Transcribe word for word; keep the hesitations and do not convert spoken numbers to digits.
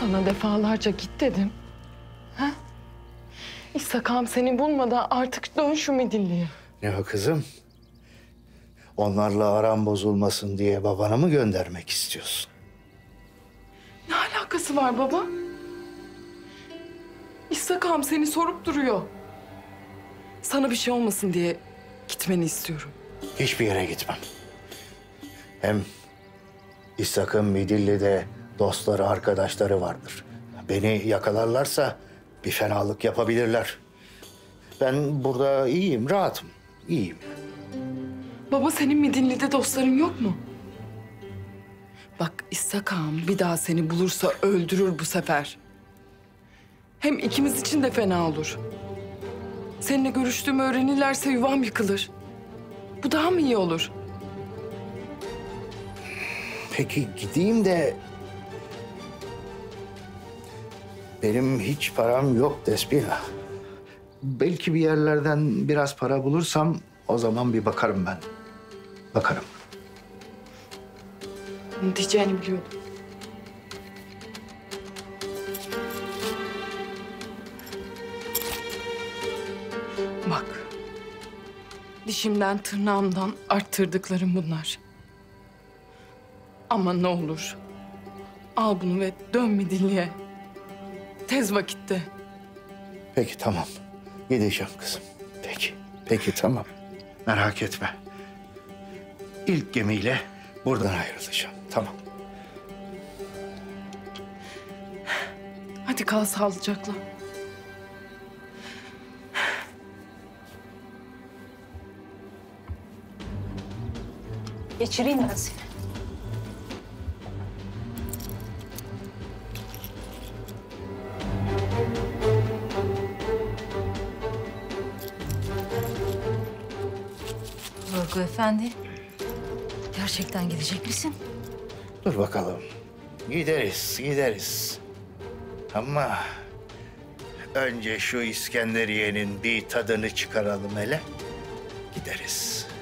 Sana defalarca git dedim. Ha? İsa Kağan seni bulmadan artık dön şu Midilli'ye. Ne o kızım? Onlarla aram bozulmasın diye babana mı göndermek istiyorsun? Ne alakası var baba? İsa Kağan seni sorup duruyor. Sana bir şey olmasın diye gitmeni istiyorum. Hiçbir yere gitmem. Hem İshak'ın Midilli'de dostları, arkadaşları vardır. Beni yakalarlarsa bir fenalık yapabilirler. Ben burada iyiyim, rahatım, iyiyim. Baba, senin Midilli'de dostların yok mu? Bak, İshak ağam bir daha seni bulursa öldürür bu sefer. Hem ikimiz için de fena olur. Seninle görüştüğümü öğrenirlerse yuvam yıkılır. Bu daha mı iyi olur? Peki gideyim de... Benim hiç param yok Tespih. Belki bir yerlerden biraz para bulursam o zaman bir bakarım ben. Bakarım. Ne diyeceğini biliyordum. Bak. Dişimden tırnağımdan arttırdıklarım bunlar. Ama ne olur. Al bunu ve dön Midilli'ye. Tez vakitte. Peki tamam. Gideceğim kızım. Peki. Peki tamam. Merak etme. İlk gemiyle buradan ayrılacağım. Tamam. Hadi kal sağlıcakla. Geçireyim ben seni. Yorgo efendi, gerçekten gidecek misin? Dur bakalım. Gideriz, gideriz. Ama önce şu İskenderiye'nin bir tadını çıkaralım hele. Gideriz.